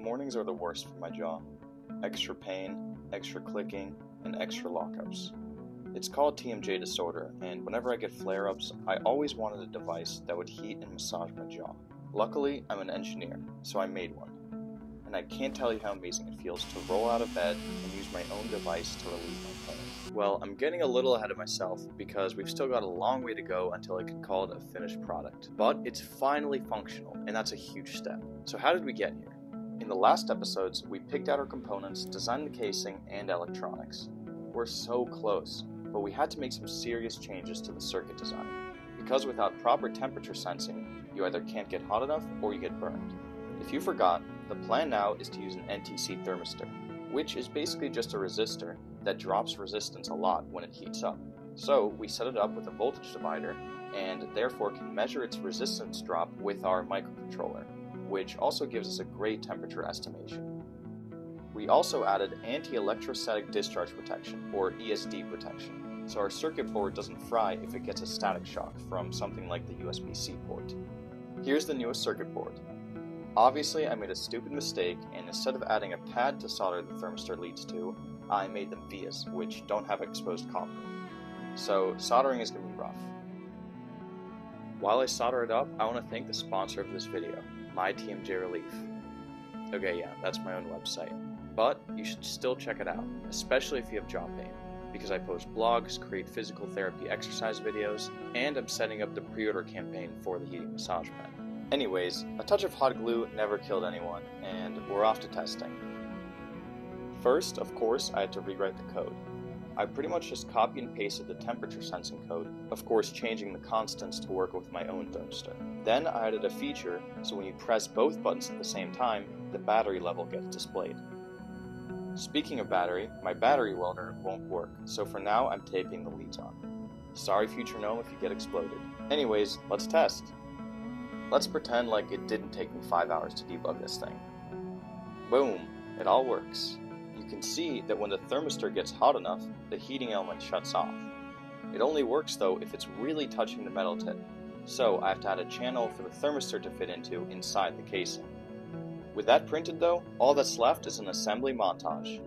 Mornings are the worst for my jaw. Extra pain, extra clicking, and extra lockups. It's called TMJ disorder, and whenever I get flare-ups, I always wanted a device that would heat and massage my jaw. Luckily, I'm an engineer, so I made one. And I can't tell you how amazing it feels to roll out of bed and use my own device to relieve my pain. Well, I'm getting a little ahead of myself because we've still got a long way to go until I can call it a finished product. But it's finally functional, and that's a huge step. So how did we get here? In the last episodes, we picked out our components, designed the casing, and electronics. We're so close, but we had to make some serious changes to the circuit design, because without proper temperature sensing, you either can't get hot enough or you get burned. If you forgot, the plan now is to use an NTC thermistor, which is basically just a resistor that drops resistance a lot when it heats up. So we set it up with a voltage divider and therefore can measure its resistance drop with our microcontroller, which also gives us a great temperature estimation. We also added anti-electrostatic discharge protection, or ESD protection, so our circuit board doesn't fry if it gets a static shock from something like the USB-C port. Here's the newest circuit board. Obviously, I made a stupid mistake, and instead of adding a pad to solder the thermistor leads to, I made them vias, which don't have exposed copper. So soldering is going to be rough. While I solder it up, I want to thank the sponsor of this video, My TMJ Relief. Okay, yeah, that's my own website, but you should still check it out, especially if you have jaw pain, because I post blogs, create physical therapy exercise videos, and I'm setting up the pre-order campaign for the heating massage pen. Anyways, a touch of hot glue never killed anyone, and we're off to testing. First, of course, I had to rewrite the code. I pretty much just copied and pasted the temperature sensing code, of course changing the constants to work with my own thermistor. Then I added a feature, so when you press both buttons at the same time, the battery level gets displayed. Speaking of battery, my battery welder won't work, so for now I'm taping the leads on. Sorry future gnome if you get exploded. Anyways, let's test. Let's pretend like it didn't take me 5 hours to debug this thing. Boom, it all works. You can see that when the thermistor gets hot enough, the heating element shuts off. It only works though if it's really touching the metal tip, so I have to add a channel for the thermistor to fit into inside the casing. With that printed though, all that's left is an assembly montage.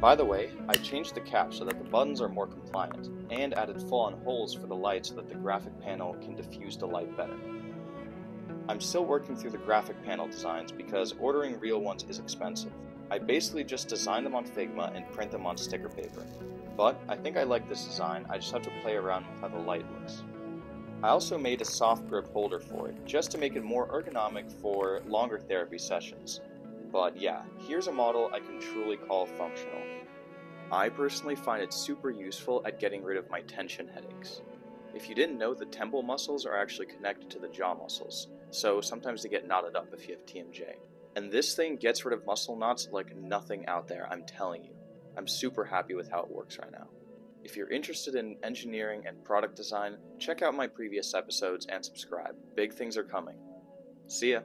By the way, I changed the cap so that the buttons are more compliant, and added full-on holes for the light so that the graphic panel can diffuse the light better. I'm still working through the graphic panel designs because ordering real ones is expensive. I basically just design them on Figma and print them on sticker paper. But I think I like this design, I just have to play around with how the light looks. I also made a soft grip holder for it, just to make it more ergonomic for longer therapy sessions. But yeah, here's a model I can truly call functional. I personally find it super useful at getting rid of my tension headaches. If you didn't know, the temple muscles are actually connected to the jaw muscles, so sometimes they get knotted up if you have TMJ. And this thing gets rid of muscle knots like nothing out there, I'm telling you. I'm super happy with how it works right now. If you're interested in engineering and product design, check out my previous episodes and subscribe. Big things are coming. See ya!